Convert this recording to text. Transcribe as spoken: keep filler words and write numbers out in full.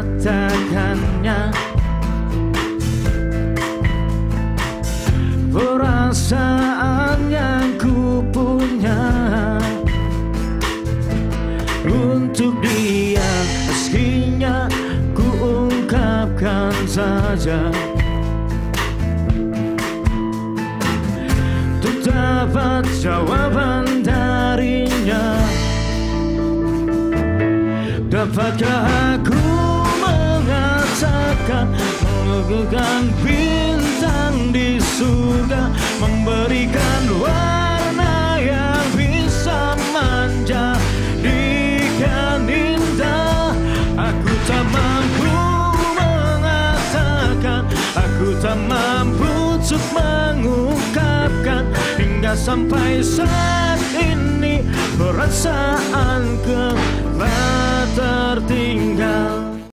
mengatakannya, perasaan yang ku punya untuk dia, meskinya ku ungkapkan saja, untuk dapat jawaban darinya. Dapatkah aku mengatakan, mengugulkan bintang di surga, memberikan warna yang bisa manja, dijadikan indah. Aku tak mampu mengatakan, aku tak mampu untuk mengungkapkan, hingga sampai saat ini perasaanku tertinggal.